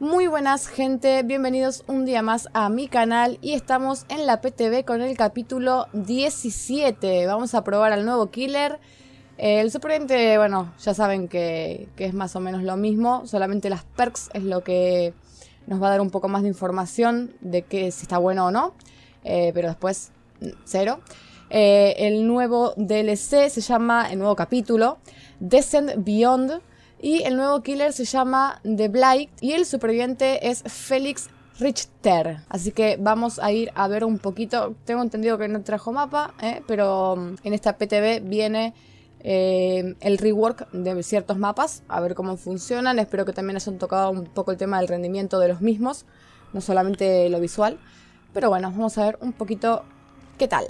Muy buenas gente, bienvenidos un día más a mi canal y estamos en la PTB con el capítulo 17. Vamos a probar al nuevo killer. El superviviente, bueno, ya saben que es más o menos lo mismo, solamente las perks es lo que nos va a dar un poco más de información de que si está bueno o no, pero después cero. El nuevo DLC se llama, el nuevo capítulo, Descend Beyond. Y el nuevo killer se llama The Blight y el superviviente es Felix Richter. Así que vamos a ir a ver un poquito. Tengo entendido que no trajo mapa, pero en esta PTB viene el rework de ciertos mapas. A ver cómo funcionan. Espero que también hayan tocado un poco el tema del rendimiento de los mismos. No solamente lo visual. Pero bueno, vamos a ver un poquito qué tal.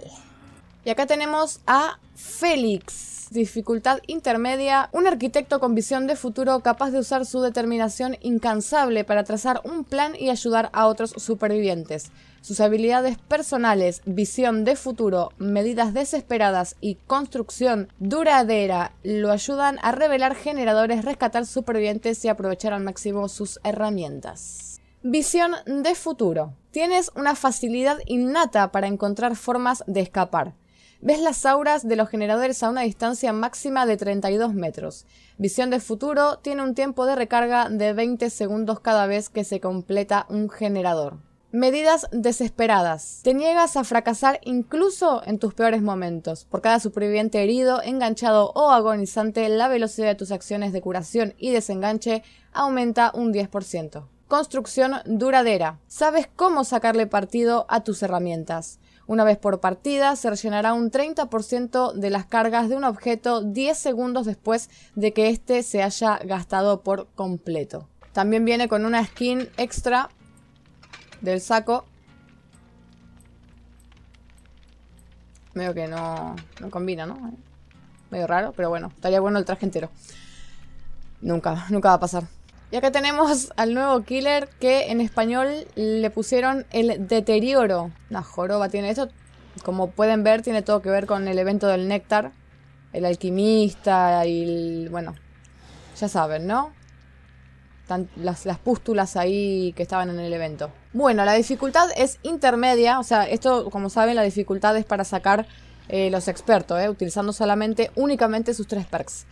Y acá tenemos a Félix. Dificultad intermedia, un arquitecto con visión de futuro capaz de usar su determinación incansable para trazar un plan y ayudar a otros supervivientes. Sus habilidades personales, visión de futuro, medidas desesperadas y construcción duradera lo ayudan a revelar generadores, rescatar supervivientes y aprovechar al máximo sus herramientas. Visión de futuro. Tienes una facilidad innata para encontrar formas de escapar. Ves las auras de los generadores a una distancia máxima de 32 metros. Visión de futuro tiene un tiempo de recarga de 20 segundos cada vez que se completa un generador. Medidas desesperadas. Te niegas a fracasar incluso en tus peores momentos. Por cada superviviente herido, enganchado o agonizante, la velocidad de tus acciones de curación y desenganche aumenta un 10%. Construcción duradera. Sabes cómo sacarle partido a tus herramientas. Una vez por partida se rellenará un 30% de las cargas de un objeto 10 segundos después de que éste se haya gastado por completo. También viene con una skin extra del saco. Medio que no combina, ¿no? Medio raro, pero bueno, estaría bueno el traje entero. Nunca va a pasar. Y acá tenemos al nuevo killer que en español le pusieron el deterioro. Una joroba tiene esto. Como pueden ver, tiene todo que ver con el evento del néctar. El alquimista y el... bueno, ya saben, ¿no? Las pústulas ahí que estaban en el evento. Bueno, la dificultad es intermedia. O sea, esto, como saben, la dificultad es para sacar los expertos, utilizando únicamente sus tres perks.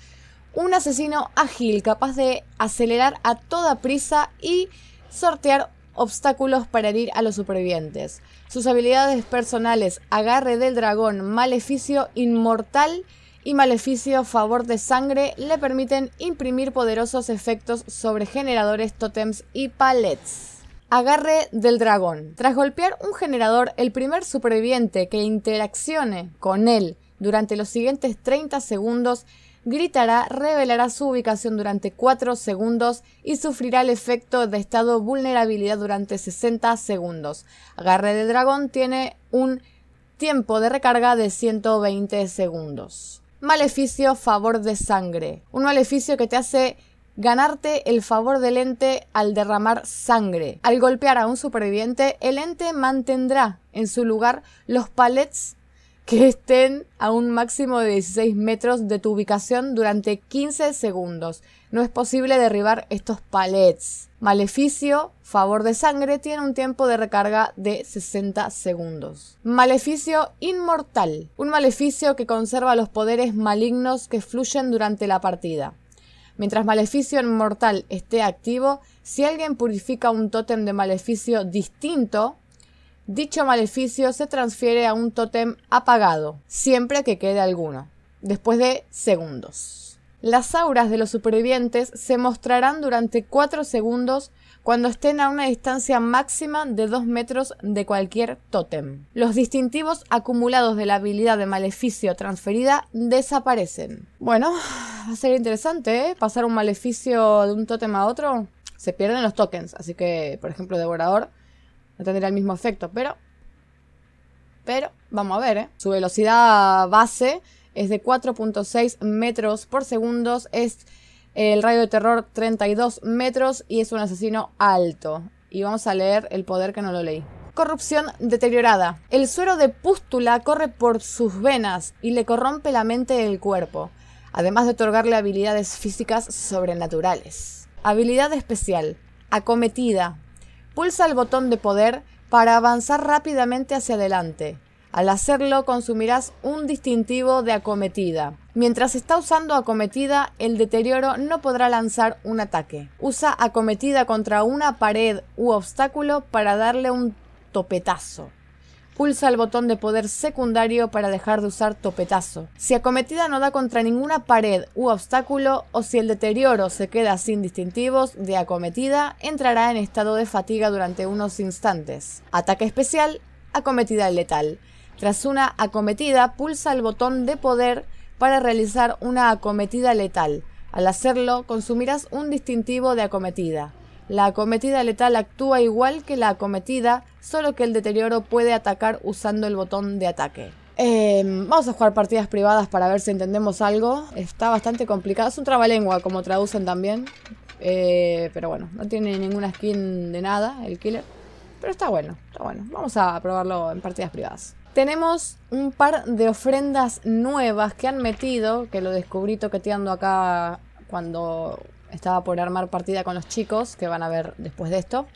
Un asesino ágil, capaz de acelerar a toda prisa y sortear obstáculos para herir a los supervivientes. Sus habilidades personales, Agarre del Dragón, Maleficio Inmortal y Maleficio Favor de Sangre, le permiten imprimir poderosos efectos sobre generadores, tótems y palets. Agarre del Dragón. Tras golpear un generador, el primer superviviente que interaccione con él durante los siguientes 30 segundos gritará, revelará su ubicación durante 4 segundos y sufrirá el efecto de estado vulnerabilidad durante 60 segundos. Agarre del Dragón tiene un tiempo de recarga de 120 segundos. Maleficio Favor de Sangre. Un maleficio que te hace ganarte el favor del ente al derramar sangre. Al golpear a un superviviente, el ente mantendrá en su lugar los palets que estén a un máximo de 16 metros de tu ubicación durante 15 segundos. No es posible derribar estos palets. Maleficio Favor de Sangre tiene un tiempo de recarga de 60 segundos. Maleficio Inmortal. Un maleficio que conserva los poderes malignos que fluyen durante la partida. Mientras Maleficio Inmortal esté activo, si alguien purifica un tótem de maleficio distinto, dicho maleficio se transfiere a un tótem apagado, siempre que quede alguno, después de segundos. Las auras de los supervivientes se mostrarán durante 4 segundos cuando estén a una distancia máxima de 2 metros de cualquier tótem. Los distintivos acumulados de la habilidad de maleficio transferida desaparecen. Bueno, va a ser interesante, pasar un maleficio de un tótem a otro. Se pierden los tokens, así que, por ejemplo, Devorador no tendrá el mismo efecto, pero vamos a ver, Su velocidad base es de 4.6 metros por segundo. Es el rayo de terror 32 metros y es un asesino alto. Y vamos a leer el poder que no lo leí. Corrupción deteriorada. El suero de pústula corre por sus venas y le corrompe la mente y el cuerpo, además de otorgarle habilidades físicas sobrenaturales. Habilidad especial. Acometida. Pulsa el botón de poder para avanzar rápidamente hacia adelante. Al hacerlo consumirás un distintivo de acometida. Mientras está usando acometida, el deterioro no podrá lanzar un ataque. Usa acometida contra una pared u obstáculo para darle un topetazo. Pulsa el botón de poder secundario para dejar de usar topetazo. Si acometida no da contra ninguna pared u obstáculo, o si el deterioro se queda sin distintivos de acometida, entrará en estado de fatiga durante unos instantes. Ataque especial, acometida letal. Tras una acometida, pulsa el botón de poder para realizar una acometida letal. Al hacerlo, consumirás un distintivo de acometida. La acometida letal actúa igual que la acometida, solo que el deterioro puede atacar usando el botón de ataque. Vamos a jugar partidas privadas para ver si entendemos algo. Está bastante complicado. Es un trabalengua, como traducen también. Pero bueno, no tiene ninguna skin de nada el killer. Pero está bueno, está bueno. Vamos a probarlo en partidas privadas. Tenemos un par de ofrendas nuevas que han metido, que lo descubrí toqueteando acá cuando estaba por armar partida con los chicos, que van a ver después de esto.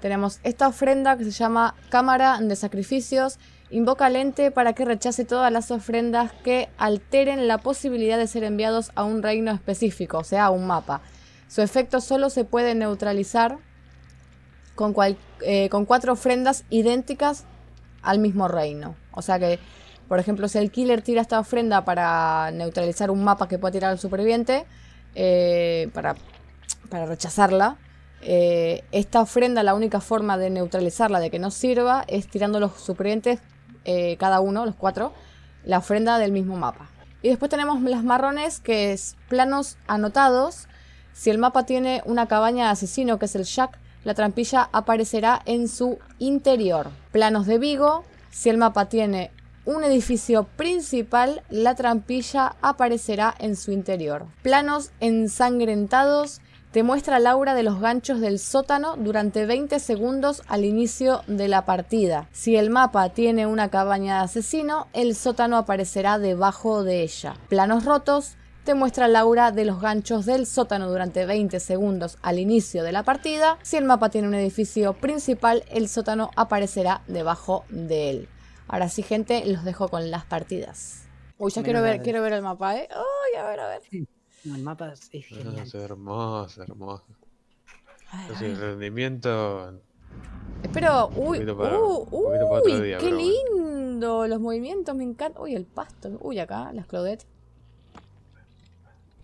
Tenemos esta ofrenda que se llama Cámara de Sacrificios. Invoca al ente para que rechace todas las ofrendas que alteren la posibilidad de ser enviados a un reino específico, o sea, a un mapa. Su efecto solo se puede neutralizar con cuatro ofrendas idénticas al mismo reino. O sea que, por ejemplo, si el killer tira esta ofrenda para neutralizar un mapa que pueda tirar el superviviente, para rechazarla, esta ofrenda, la única forma de neutralizarla, de que no sirva, es tirando los supervivientes, cada uno, los cuatro, la ofrenda del mismo mapa. Y después tenemos las marrones, que es planos anotados. Si el mapa tiene una cabaña de asesino, que es el Jack, la trampilla aparecerá en su interior. Planos de Vigo. Si el mapa tiene un edificio principal, la trampilla aparecerá en su interior. Planos ensangrentados. Te muestra el aura de los ganchos del sótano durante 20 segundos al inicio de la partida. Si el mapa tiene una cabaña de asesino, el sótano aparecerá debajo de ella. Planos rotos. Te muestra el aura de los ganchos del sótano durante 20 segundos al inicio de la partida. Si el mapa tiene un edificio principal, el sótano aparecerá debajo de él. Ahora sí, gente, los dejo con las partidas. Uy, ya quiero ver el mapa, ¿eh? Uy, a ver. El mapa es genial. Es hermoso, hermoso. El rendimiento... Espero... Uy, uy, qué lindo. Los movimientos, me encantan. Uy, el pasto. Uy, acá, las Claudette.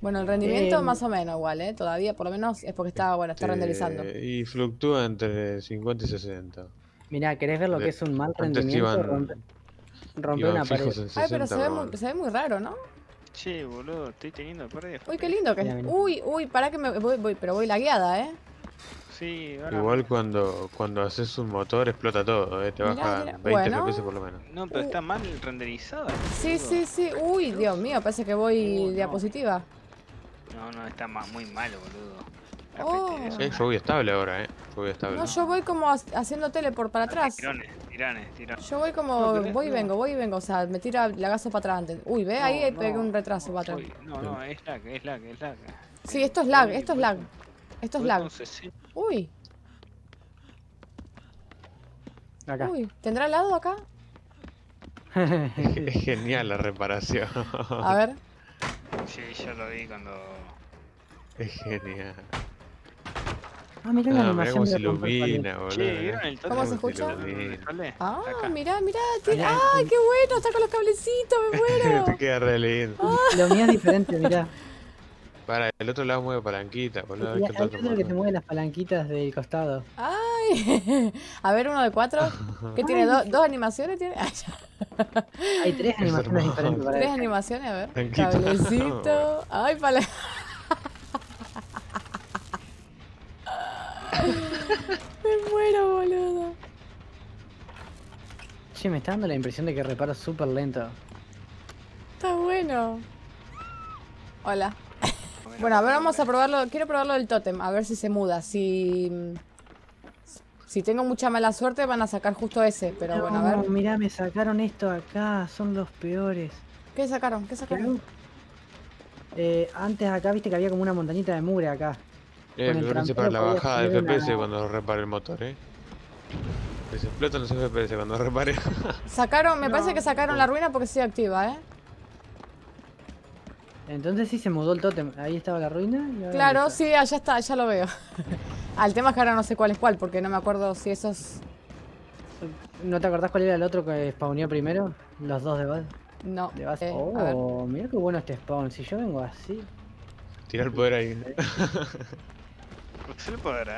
Bueno, el rendimiento más o menos igual, ¿eh? Todavía, por lo menos, es porque está, bueno, está renderizando. Y fluctúa entre 50 y 60. Mirá, ¿querés ver lo que es un mal rendimiento? Rompe una pared. Ay, pero se ve muy raro, ¿no? Che, boludo, estoy teniendo paredes. Uy, qué lindo que es. Uy, uy, pará que me voy, pero voy lagueada, ¿eh? Sí, ahora... Igual cuando haces un motor explota todo, ¿eh? Te baja 20 FPS por lo menos. No, pero está mal renderizado. Sí, sí, sí. Uy, Dios mío, parece que voy diapositiva. No, no, está muy malo, boludo. Yo voy estable ahora, yo voy estable. No, yo voy como haciendo teleport para atrás. Tirones. Yo voy como, voy y vengo, o sea, me tira la gaso para atrás antes. Uy, ve, ahí pegué un retraso para atrás. No, es lag. Sí, esto es lag. Esto es lag. Uy. Acá. Uy, ¿tendrá helado acá? Es genial la reparación. A ver. Sí, yo lo vi cuando... Es genial. Ah, mirá la animación. Mirá cómo se ilumina, boludo. ¿Cómo se escucha? Ah, mirá. Ah, qué bueno, está con los cablecitos, me muero. Te queda re lindo. Lo mío es diferente, mirá. Para, el otro lado mueve palanquitas, boludo. Hay otro que te mueve las palanquitas del costado. Ay, a ver, uno de cuatro. ¿Qué tiene? ¿Dos animaciones tiene? Hay tres animaciones diferentes. Tres animaciones, a ver. Cablecito. Ay, palanquitas. Me muero, boludo. Che, me está dando la impresión de que reparo súper lento. Está bueno. Hola. Bueno, a ver, vamos a probarlo. Quiero probarlo del tótem, a ver si se muda. Si tengo mucha mala suerte van a sacar justo ese. Pero bueno, a ver. Mirá, me sacaron esto acá. Son los peores. ¿Qué sacaron? Antes acá viste que había como una montañita de mugre acá. Prepárense para la bajada de FPS cuando repare el motor, Que se explotan los FPS cuando repare. Sacaron, me parece que sacaron la ruina porque sigue activa, Entonces sí se mudó el tótem. Ahí estaba la ruina. Y claro, está. Sí, allá está, ya lo veo. Al tema es que ahora no sé cuál es cuál, porque no me acuerdo si esos... ¿No te acordás cuál era el otro que spawneó primero? Los dos de base. No. De base. Oh, mirá qué bueno este spawn. Si yo vengo así... Tira el poder ahí. ¿Usted el poder,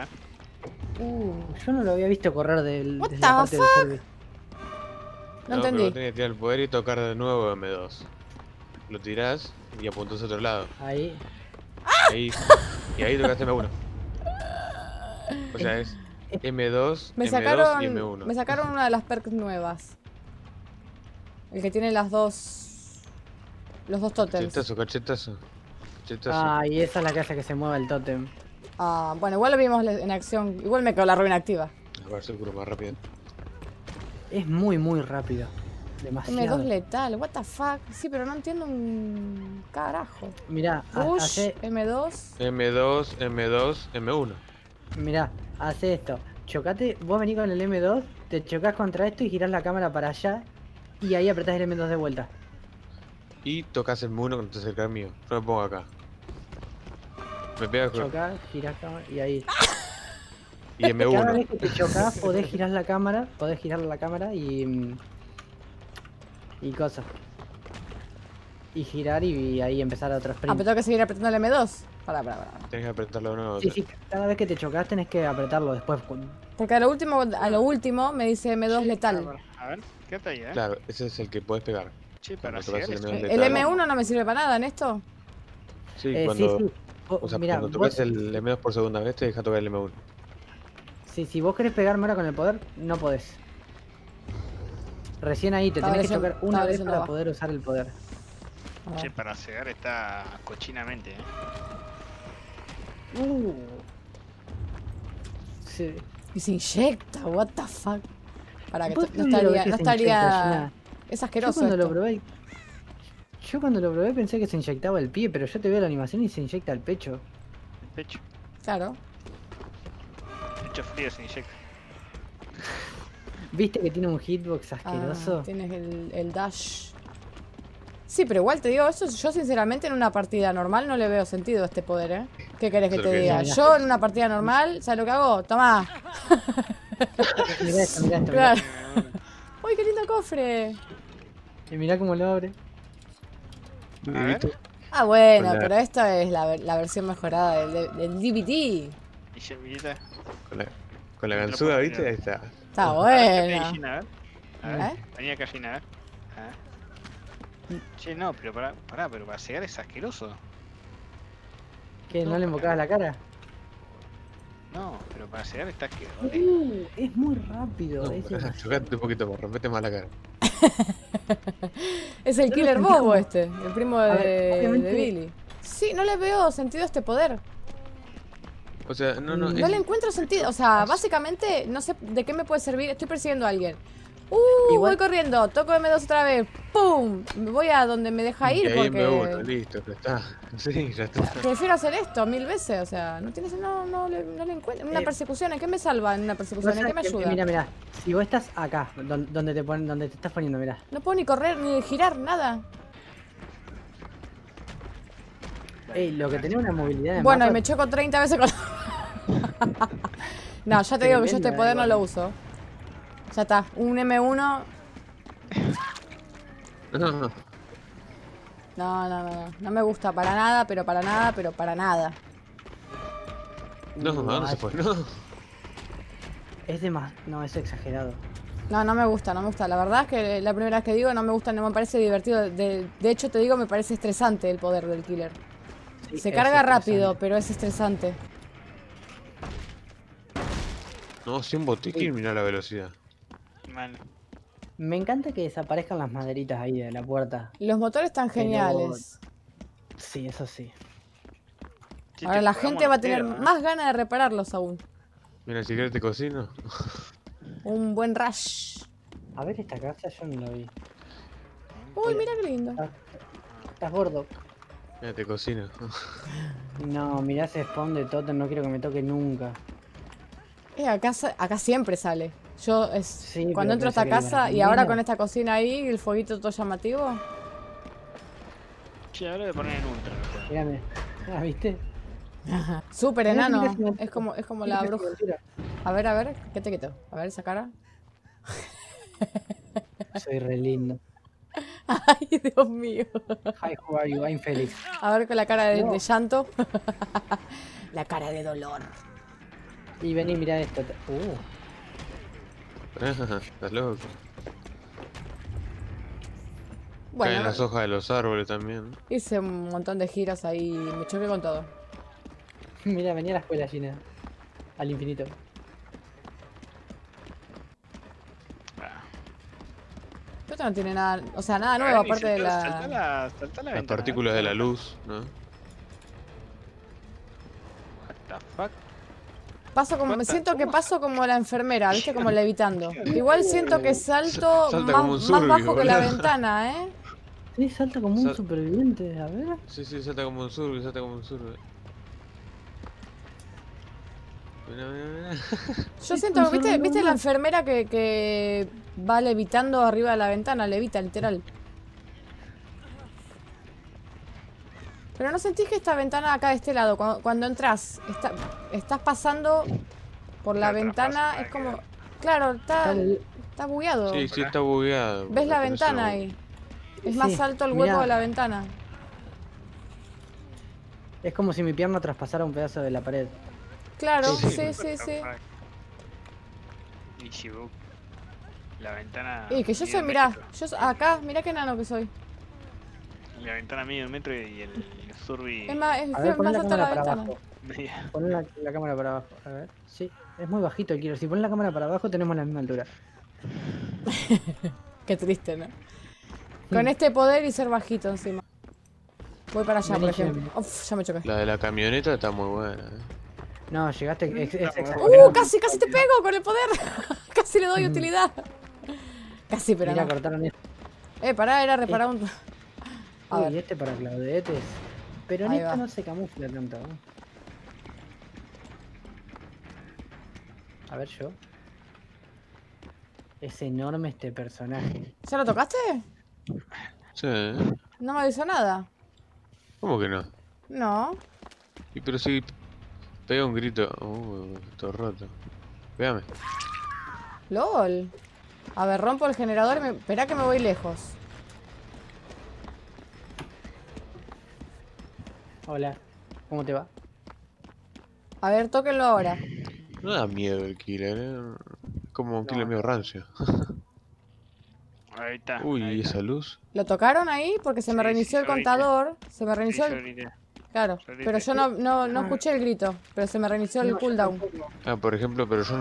yo no lo había visto correr del... What the fuck? Del no entendí. Pero tenés que tirar el poder y tocar de nuevo M2. Lo tirás y apuntás a otro lado. Ahí. Ahí. Y ahí tocaste M1. O sea, es M2, M2 y M1. Me sacaron una de las perks nuevas. El que tiene las dos... Los dos tótems. Cachetazo, cachetazo. Ah, y esa es la que hace que se mueva el tótem. Ah, bueno, igual lo vimos en acción. Igual me quedó la ruina activa. A ver, seguro más rápido. Es muy, muy rápido. Demasiado. M2 letal, what the fuck. Sí, pero no entiendo un carajo. Mirá, hace... M2. M2, M2, M1. Mirá, hace esto. Chocate, vos venís con el M2, te chocás contra esto y girás la cámara para allá. Y ahí apretás el M2 de vuelta. Y tocas el M1 cuando te acercas mío. Yo me pongo acá. Me pegas con... Chocás, girás cámara y ahí. Y M1. Cada vez que te chocás podés girar la cámara. Podés girar la cámara y... cosas. Y girar y ahí empezar a otro sprint. Ah, pero tengo que seguir apretando el M2. Pará. Tenés que apretarlo de nuevo. Sí, sí, cada vez que te chocás tenés que apretarlo después. Porque a lo último me dice M2 letal. A ver, ¿qué está ahí, Claro, ese es el que podés pegar. Sí, pero si el M1 no me sirve para nada en esto. Sí, cuando, sí, sí. O sea, mirá, cuando tocas el M2 por segunda vez te deja tocar el M1. Sí, si vos querés pegarme ahora con el poder, no podés. Recién ahí te tenés que tocar una vez para poder usar el poder. Che, para cegar está cochinamente, Sí. Y se inyecta, what the fuck. Para que no estaría... Es asqueroso. Yo cuando lo probé pensé que se inyectaba el pie, pero yo te veo la animación y se inyecta el pecho. El pecho. Claro. El pecho frío se inyecta. ¿Viste que tiene un hitbox asqueroso? Ah, tienes el dash. Sí, pero igual te digo, eso yo sinceramente en una partida normal no le veo sentido a este poder, ¿Qué querés que te diga? Yo en una partida normal, ¿sabes lo que hago? Tomá. Mirá esto, mirá esto. Claro. ¡Uy, qué lindo cofre! Y mirá cómo lo abre. Ah, bueno, pero esta es la versión mejorada del D.B.T. Con la ganzúa, ¿viste? Ahí está. Está bueno. Tenía que llenar. Che, no, pero pará, pero para cegar es asqueroso. ¿Qué? ¿No le invocabas la cara? No, pero para cegar está asqueroso. Es muy rápido. Chocate un poquito más, rompete más la cara. Es el Killer Bobo este, el primo de Billy. Sí, no le veo sentido a este poder. O sea, no le encuentro sentido. O sea, básicamente no sé de qué me puede servir. Estoy persiguiendo a alguien. Voy corriendo, toco M2 otra vez. ¡Pum! Voy a donde me deja ir porque... me listo, ya está. Sí, ya está. Prefiero hacer esto 1000 veces, o sea, no le encuentro. Una persecución, ¿en qué me salva en una persecución? ¿En qué me ayuda? Mirá, si vos estás acá, donde te estás poniendo, mirá. No puedo ni correr, ni girar, nada. Lo que tenía una movilidad de mapa... y me choco 30 veces con... No, ya te digo que yo este poder no lo uso. Ya está, un M1. No me gusta para nada, pero para nada. No se puede, no. Es de más, no, es exagerado. No me gusta, la verdad es que la primera vez que digo no me gusta, no me parece divertido. De hecho te digo, me parece estresante el poder del killer. Sí, se carga rápido, pero es estresante. No, sin botiquín, mirá la velocidad. Mal. Me encanta que desaparezcan las maderitas ahí de la puerta. Los motores están geniales. Sí, eso sí. Ahora la gente va a tener más ganas de repararlos aún. Mira, si querés te cocino. Un buen rush. A ver esta casa, yo no la vi. Uy, mira qué lindo. Estás gordo. Mira, te cocino. No, mirá ese spawn de Totem, no quiero que me toque nunca. Acá siempre sale. Yo sí, cuando entro a esta casa y ahora con esta cocina ahí, el fueguito todo llamativo. Che, ahora de poner en ultra. Mírame. Ah, ¿viste? Ajá. Súper enano. Es como la bruja. A ver, ¿qué te quito? A ver esa cara. Soy re lindo. Ay, Dios mío. Hi, how are you? I'm Felix. A ver con la cara de llanto. La cara de dolor. Y vení, mirá esto. Estás loco. Bueno. Caen las hojas de los árboles también. Hice un montón de giras ahí. Me choqué con todo. Mira, venía a la escuela, Gina. Al infinito. Esto no tiene nada, o sea, nada nuevo aparte de la... Saltá la ventana, las partículas de la luz, ¿no? What the fuck? Paso como, siento que paso como la enfermera, ¿viste? Como levitando. Igual siento que salto más bajo que la ventana, ¿eh? Sí, salta como un superviviente, a ver. Sí, salta como un survey. Yo siento, ¿viste la enfermera que va levitando arriba de la ventana? Levita, literal. Pero no sentís que esta ventana acá de este lado, cuando entras, estás pasando por la ventana, es como... Claro, está bugueado. Sí, está bugueado. ¿Ves la ventana ahí? Es más alto el hueco de la ventana. Es como si mi pierna traspasara un pedazo de la pared. Claro, sí. La ventana... Y que yo soy, mirá, acá, mirá qué enano que soy. La ventana mide 1 metro y el surbi... Es más alta la ventana. Pon la cámara para abajo, a ver. Sí, es muy bajito el killer. Si pones la cámara para abajo tenemos la misma altura. Qué triste, ¿no? Con este poder y ser bajito encima. Voy para allá, por ejemplo. Uf, ya me choqué. La de la camioneta está muy buena, ¿eh? No, llegaste... Casi te pego con el poder. Casi le doy utilidad. Casi, pero mira, no. Cortaron esto. Pará, era reparar un... A ver. Este para Claudette. Pero en esta no se camufla tanto, ¿eh? A ver yo. Es enorme este personaje. ¿Ya lo tocaste? Sí. No me avisó nada. ¿Cómo que no? No. Y pero si... Pega un grito. Todo roto. Pégame. LOL. A ver, rompo el generador y me... Esperá que me voy lejos. Hola. ¿Cómo te va? A ver, tóquenlo ahora. No da miedo el killer, ¿eh? Es como un killer medio rancio. Ahí está. Uy, ahí está. ¿Esa luz? ¿Lo tocaron ahí? Porque se me reinició el contador. Se me reinició el... Claro, pero yo no escuché el grito, pero se me reinició el cooldown. Ah, por ejemplo, pero yo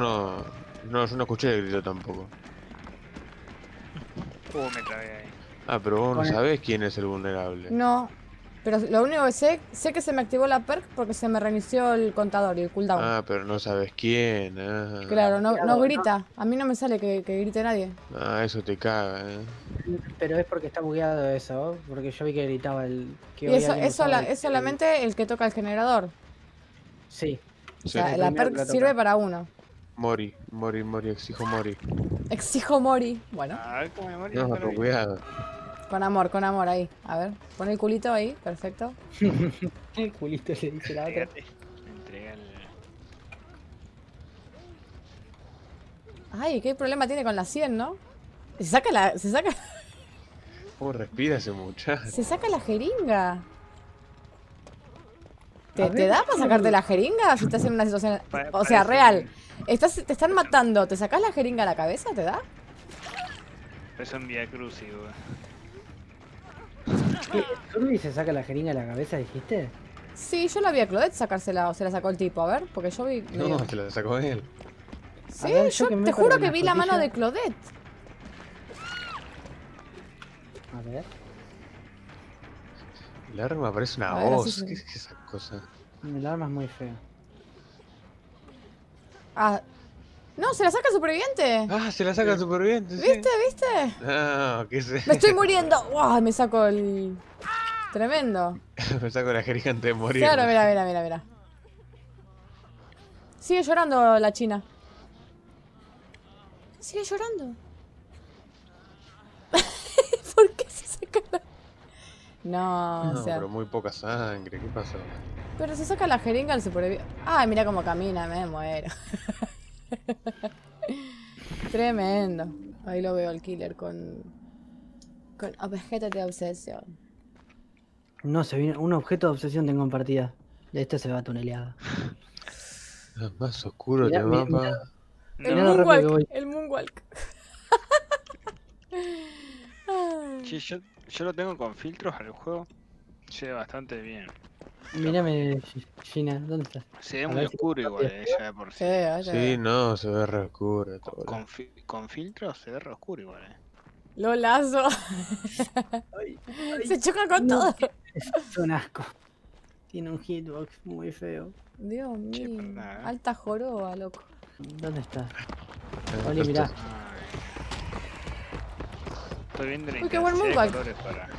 no escuché el grito tampoco. Me clavé ahí. Ah, pero vos no sabés quién es el vulnerable. No, pero lo único que sé que se me activó la perk porque se me reinició el contador y el cooldown. Ah, pero no sabés quién, Claro, no grita. A mí no me sale que grite nadie. Ah, eso te caga, Pero es porque está bugueado eso, porque yo vi que gritaba el... Que y es solamente el que toca el generador. Sí. O sea, la perk sirve para uno. Mori, exijo Mori. Exijo Mori, bueno. A ver, con memoria. No, pero cuidado. Con amor, ahí. A ver, pon el culito ahí, perfecto. El culito le dice la otra. Entregale. Ay, qué problema tiene con la 100, ¿no? Se saca... ¿Cómo respira ese muchacho? Se saca la jeringa. ¿Te da para sacarte la jeringa si estás en una situación... O sea, real. Te están matando. ¿Te sacas la jeringa a la cabeza? ¿Te da? Eso en Vía Cruz, ¿Surby se saca la jeringa a la cabeza, dijiste? Sí, yo la vi a Claudette sacársela o se la sacó el tipo. A ver, porque yo vi... No, se la sacó él. Sí, ver, yo te juro que vi la mano de Claudette. A ver. El arma parece una voz. ¿Qué es esa cosa? El arma es muy fea. Ah. No, se la saca el superviviente. Ah, se la saca el superviviente. ¿Viste? No, ¿qué sé? Me estoy muriendo. ¡Wow! Me saco el... Tremendo. Me saco la jeringa antes de morir. Claro, mira, mira, mira, mira. Sigue llorando la china. Sigue llorando. ¿Por qué se saca la...? No, o sea... pero muy poca sangre, ¿qué pasó? Pero se saca la jeringa al superviviente. Ah, mira cómo camina, me muero. Tremendo. Ahí lo veo al killer con objeto de obsesión. No, se viene un objeto de obsesión tengo compartida. De este se va tuneleada. Es más oscuro que mapa. El moonwalk. Sí, yo lo tengo con filtros al juego. Se ve bastante bien. Mírame, Gina, ¿dónde está? Se ve muy oscuro igual, ella de por sí. Sí, no, se ve re oscuro. Con filtros se ve re oscuro igual, Lo lazo. Se choca con todo. Es un asco. Tiene un hitbox muy feo. Dios mío. Alta joroba, loco. ¿Dónde está? Oli, mirá. Estoy viendo la intensidad de colores para...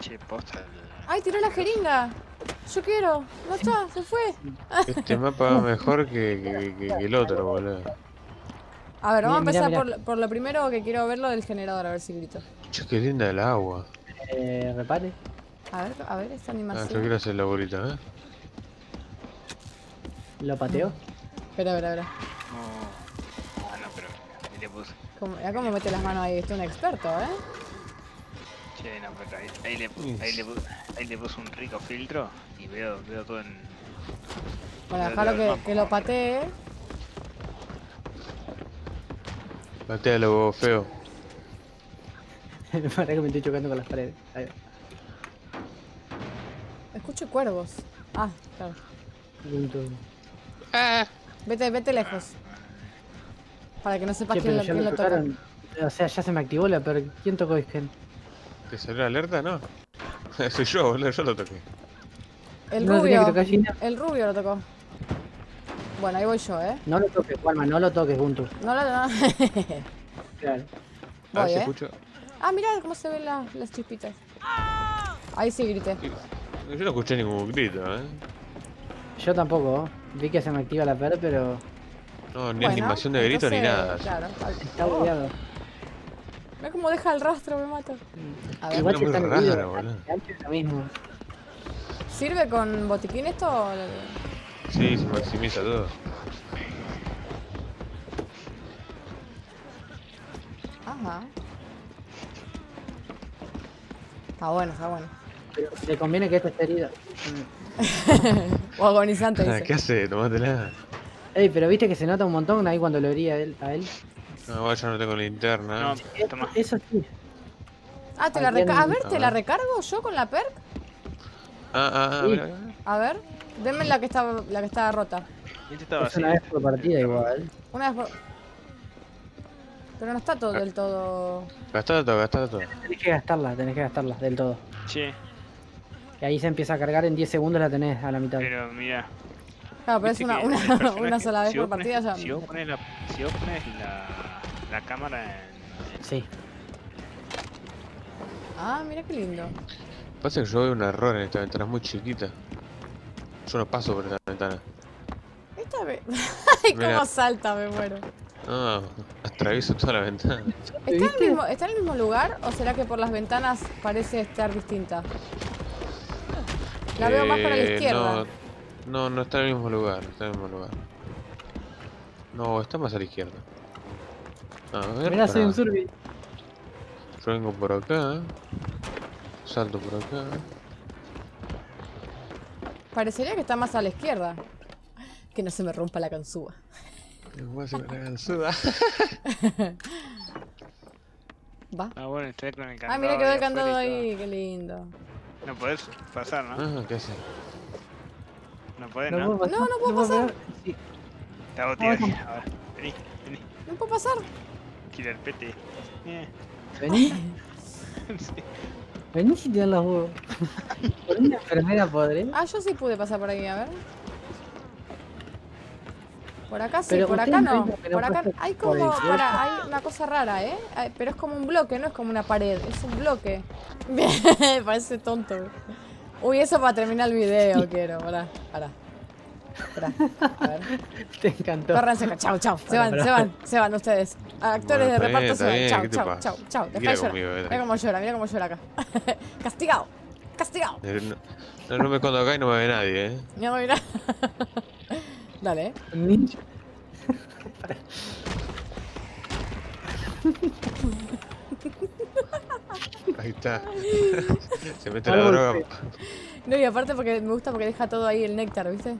Che, posta. Ay, tiró la jeringa. Yo quiero. No está, se fue. Este mapa va mejor que el otro, boludo. A ver, vamos a empezar por lo primero que quiero verlo del generador, a ver si grito. Che, qué linda el agua. Repare. A ver, esta animación. Yo quiero hacer la bolita, ¿Lo pateo? Espera, espera, espera. Ah, no, pero ni le puse. Ya como mete las manos ahí, estoy un experto, No, pero ahí le puse un rico filtro y veo todo en... Bueno, dejalo que lo patee. Patealo, feo. Parece que me estoy chocando con las paredes. Ahí va. Escucho cuervos. Ah, claro. Vete lejos. Para que no sepas quién lo toca. O sea, ya se me activó la... pero ¿quién tocó Isken? ¿Te salió la alerta? No. Soy yo, boludo, yo lo toqué. El rubio. El rubio lo tocó. Bueno, ahí voy yo, No lo toques, Juanma, no lo toques, Guntur. No lo toques. Claro. Voy, ah, escucho. Ah, mirá cómo se ven las chispitas. Ahí sí grité. Yo no escuché ningún grito, Yo tampoco, Vi que se me activa la per, pero... No, ni animación de grito ni nada. Claro, está bugueado. Mira cómo deja el rastro, me mata. A ver, igual está raro, boludo. ¿Sirve con botiquín esto? Sí, se maximiza todo. Ajá. Está bueno, está bueno. Pero le conviene que esto esté herido. O agonizante, dice. ¿Qué hace? Tomátela. Ey, pero viste que se nota un montón ahí cuando lo hería a él. No, yo no tengo linterna. No, eso sí. Ah, te la recargo. A ver, ¿te la recargo yo con la perk? A ver, denme la que estaba rota. Es una vez por partida igual. Una vez por... Pero no está todo del todo. Gastada todo. Tenés que gastarla del todo. Sí. Y ahí se empieza a cargar en 10 segundos, la tenés a la mitad. Pero mira. Claro, pero es una sola vez por partida ya. Si vos pones la cámara en... Sí. Ah, mira qué lindo. Pasa que yo veo un error en esta ventana, es muy chiquita. Yo no paso por esta ventana. Esta vez... Ay, cómo salta, me muero. No, atravieso toda la ventana. ¿Está en el mismo lugar o será que por las ventanas parece estar distinta? La veo más para la izquierda. No está en el mismo lugar, No, está más a la izquierda. Mirá, soy un survey. Yo vengo por acá. Salto por acá. Parecería que está más a la izquierda. Que no se me rompa la ganzúa. Va. Ah, bueno, estoy con el candado. Ah, mira, quedó el candado ahí, qué lindo. No podés pasar, ¿no? ¿Qué haces? No podés, ¿no? No puedo pasar. Está boteado. Ahora, vení. No puedo pasar. Killer PT. Vení. Vení si te dan las huevos. Por una enfermera podré. Ah, yo sí pude pasar por aquí, a ver. Por acá sí, pero por acá no. Por acá hay como... Para, hay una cosa rara, ¿eh? Pero es como un bloque, no es como una pared. Es un bloque. Parece tonto. Uy, eso para terminar el video quiero. Pará. A ver. Te encantó. Córranse acá. Chau, chau. Se van ustedes. Actores de reparto se van. Chau. Mira cómo llora. Acá. Castigado. No me escondo acá y no me ve nadie, ¿eh? No, mira. Dale. Ninja. Ahí está. Se mete la droga. No, y aparte porque me gusta porque deja todo ahí el néctar, ¿viste?